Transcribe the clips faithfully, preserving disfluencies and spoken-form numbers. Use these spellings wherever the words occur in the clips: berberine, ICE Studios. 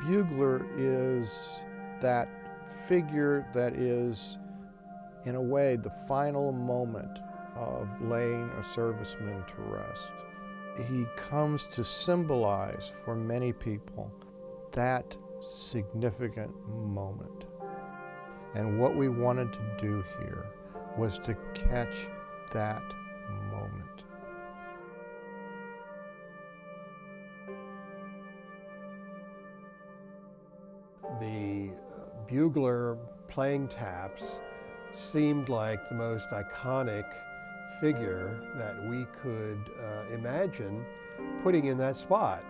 bugler is that figure that is, in a way, the final moment of laying a serviceman to rest. He comes to symbolize for many people that significant moment. And what we wanted to do here was to catch that moment. The bugler playing taps seemed like the most iconic figure that we could uh, imagine putting in that spot.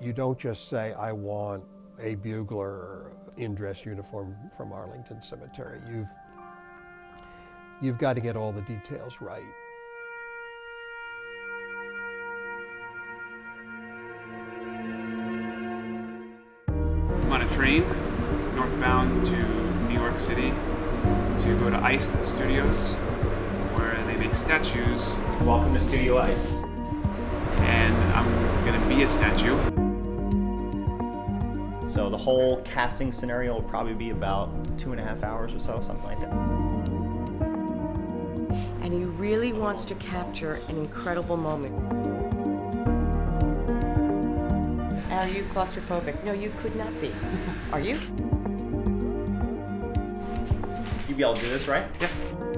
You don't just say, I want a bugler in dress uniform from Arlington Cemetery. You've, you've got to get all the details right. I'm on a train northbound to New York City to go to ICE Studios, where they make statues. Welcome to Studio ICE. And I'm going to be a statue. So the whole casting scenario will probably be about two and a half hours or so, something like that. And he really wants to capture an incredible moment. Are you claustrophobic? No, you could not be. Are you? You'd be able to do this, right? Yeah.